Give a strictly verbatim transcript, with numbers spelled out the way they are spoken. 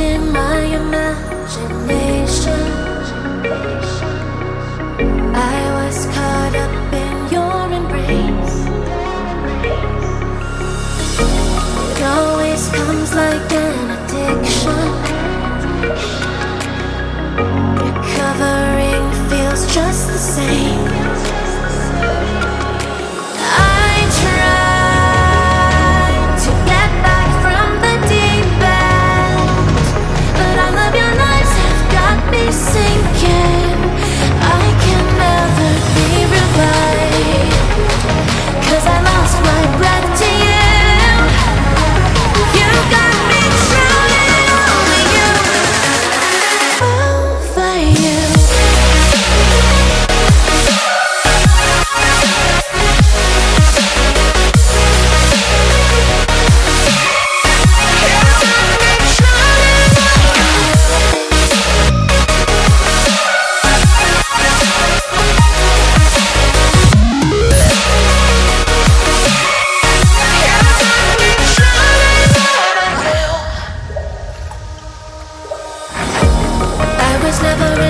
in my imagination. I was caught up in your embrace. It always comes like an addiction. Recovering feels just the same. Never